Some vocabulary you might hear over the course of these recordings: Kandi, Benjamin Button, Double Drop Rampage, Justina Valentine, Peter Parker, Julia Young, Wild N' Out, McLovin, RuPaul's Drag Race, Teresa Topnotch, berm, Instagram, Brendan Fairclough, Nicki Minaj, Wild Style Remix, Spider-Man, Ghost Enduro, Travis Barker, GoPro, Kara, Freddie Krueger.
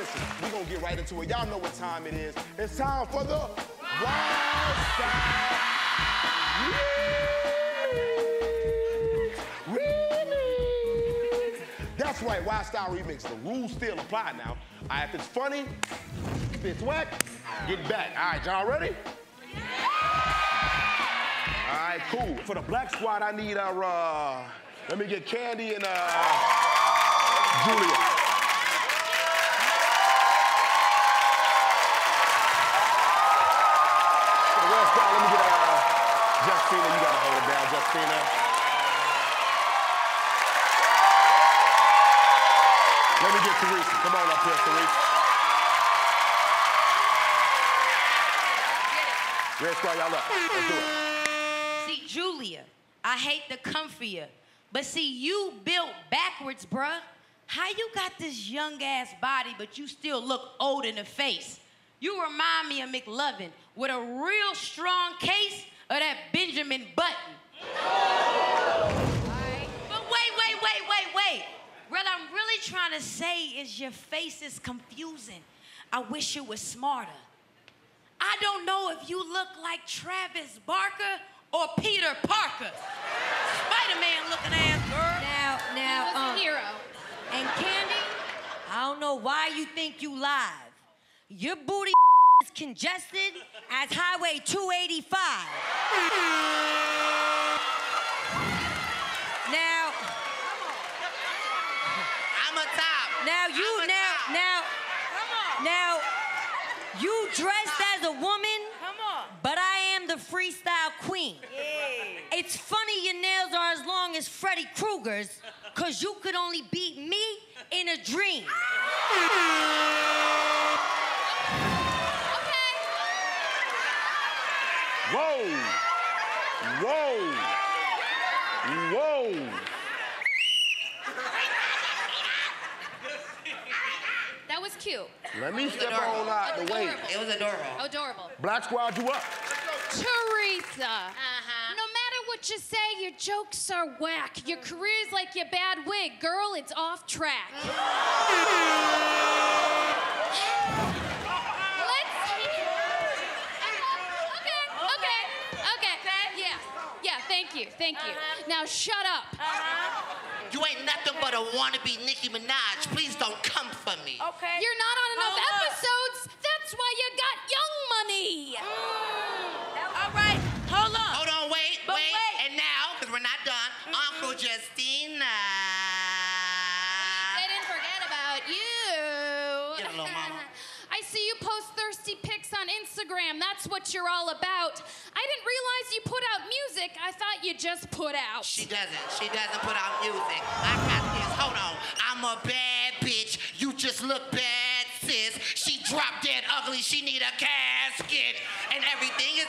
listen, we're gonna get right into it. Y'all know what time it is. It's time for the Wild Style Remix. That's right, Wild Style Remix. The rules still apply now. All right, if it's funny, if it's whack, get back. All right, y'all ready? All right, cool. For the black squad, I need our, let me get Kandi and Julia. For the red squad, let me get Justina. You gotta hold it down, Justina. Let me get Teresa. Come on up here, Teresa. Red squad, y'all up. Let's do it. See, Julia, I hate the comfier, but see, you built backwards, bruh. How you got this young-ass body, but you still look old in the face? You remind me of McLovin with a real strong case of that Benjamin Button. Right. But wait. What I'm really trying to say is your face is confusing. I wish you were smarter. I don't know if you look like Travis Barker or Peter Parker. Spider-Man looking ass girl. Now, hero. And Kandi, I don't know why you think you live. Your booty is congested as Highway 285. Now, I'm a top. Now, you dressed as a woman, but I am the freestyle queen. Yay. It's funny your nails are as long as Freddie Krueger's, because you could only beat me in a dream. Okay. Whoa. That was cute. Let me step on out the way. It was adorable. Black squad, you up. Teresa, no matter what you say, your jokes are whack. Your career's like your bad wig. Girl, it's off track. Thank you. Now shut up. You ain't nothing but a wannabe Nicki Minaj. Please don't come for me. Okay. You're not on enough episodes. That's why you got Young Money. All right, hold on. Hold on, wait. And now, because we're not done, Uncle Justina. They didn't forget about you. Get a little mama. I see you post thirsty pics on Instagram. That's what you're all about. I didn't realize you put out music. I thought you just put out. She doesn't put out music. I got this. Hold on. I'm a bad bitch. You just look bad, sis. She dropped dead ugly. She need a casket. And everything is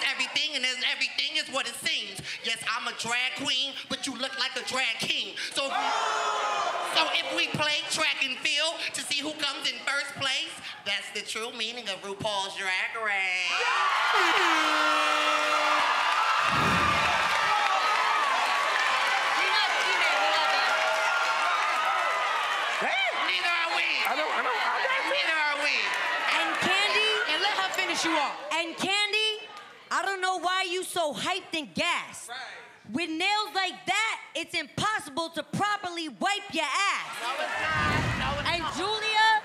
what it seems. Yes, I'm a drag queen, but you look like a drag king. So if we play track and field to see who comes in first place, that's the true meaning of RuPaul's Drag Race. Neither are we. And let her finish you off. And Kandi, I don't know why you so hyped and gassed. Right. With nails like that, it's impossible to properly wipe your ass. No, it's not. Julia,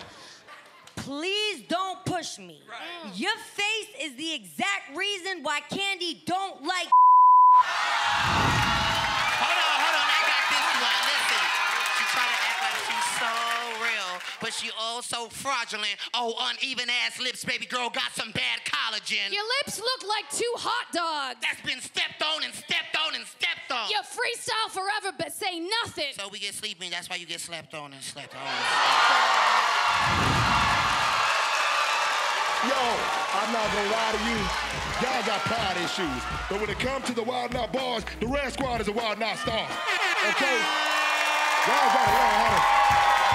please don't push me. Right. Your face is the exact reason why Kandi don't like. Hold on, I got this one. Listen, she trying to act like she's so real, but she also fraudulent. Oh, uneven ass lips, baby girl, got some bad collagen. Your lips look like two hot dogs. That's been stepped on. You freestyle forever, but say nothing. So we get sleeping, that's why you get slapped on. Yo, I'm not gonna lie to you. Y'all got pride issues. But when it comes to the Wild N' Out bars, the Red Squad is a Wild N' Out star. Okay? Y'all gotta learn how to.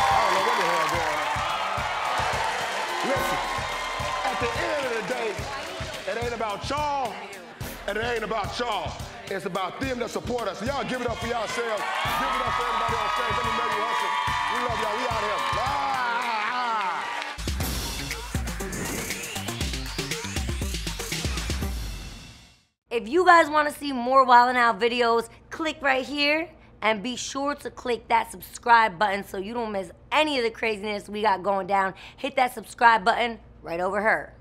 I don't know what the hell is going on. Listen, at the end of the day, it ain't about y'all, and it ain't about y'all. It's about them that support us. Y'all give it up for yourselves. Give it up for everybody on stage. Let me know you hustle. We love y'all. We out here. Bye. If you guys wanna see more Wild N' Out videos, click right here and be sure to click that subscribe button so you don't miss any of the craziness we got going down. Hit that subscribe button right over here.